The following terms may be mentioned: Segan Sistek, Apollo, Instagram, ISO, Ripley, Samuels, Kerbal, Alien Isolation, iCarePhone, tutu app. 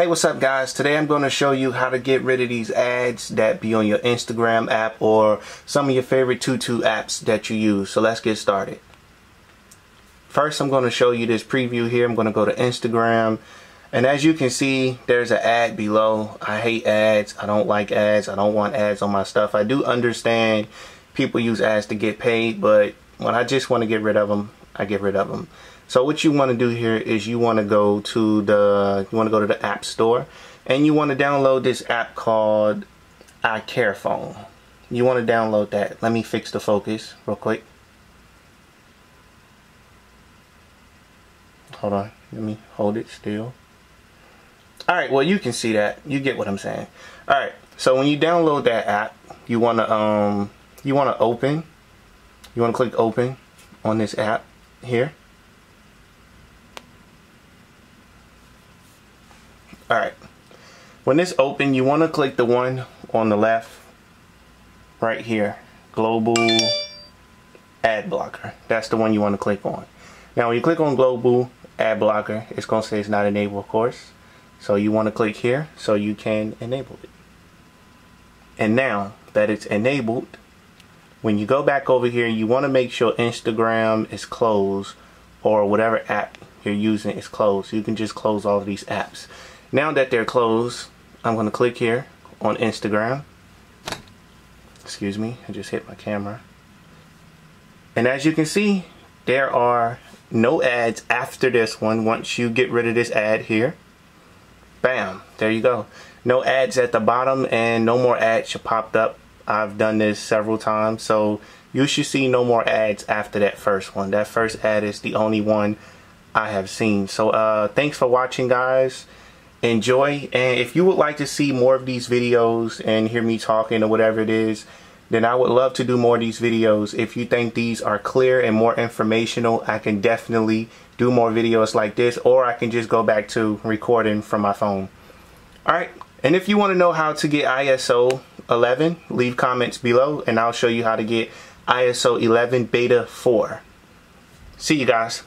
Hey, what's up guys? Today I'm going to show you how to get rid of these ads that be on your Instagram app or some of your favorite Tutu apps that you use. So let's get started. First, I'm going to show you this preview here. I'm going to go to Instagram, and as you can see, there's an ad below. I hate ads. I don't like ads. I don't want ads on my stuff. I do understand people use ads to get paid, but when I just want to get rid of them, I get rid of them. So what you want to do here is you want to go to the app store, and you want to download this app called iCarePhone. You want to download that. Let me fix the focus real quick. Hold on. Let me hold it still. All right. Well, you can see that. You get what I'm saying. All right. So when you download that app, you want to open. You want to click open on this app here. All right. When it's open, you want to click the one on the left right here, Global Ad Blocker. That's the one you want to click on. Now, when you click on Global Ad Blocker, it's going to say it's not enabled, of course. So you want to click here so you can enable it. And now that it's enabled, when you go back over here, you want to make sure Instagram is closed or whatever app you're using is closed. You can just close all of these apps. Now that they're closed, I'm going to click here on Instagram. Excuse me, I just hit my camera. And as you can see, there are no ads after this one. Once you get rid of this ad here, bam, there you go. No ads at the bottom, and no more ads should pop up. I've done this several times, so you should see no more ads after that first one. That first ad is the only one I have seen. So thanks for watching, guys. Enjoy, and if you would like to see more of these videos and hear me talking or whatever it is, then I would love to do more of these videos. If you think these are clear and more informational, I can definitely do more videos like this, or I can just go back to recording from my phone. All right, and if you want to know how to get ISO 11, leave comments below, and I'll show you how to get ISO 11 Beta 4. See you guys.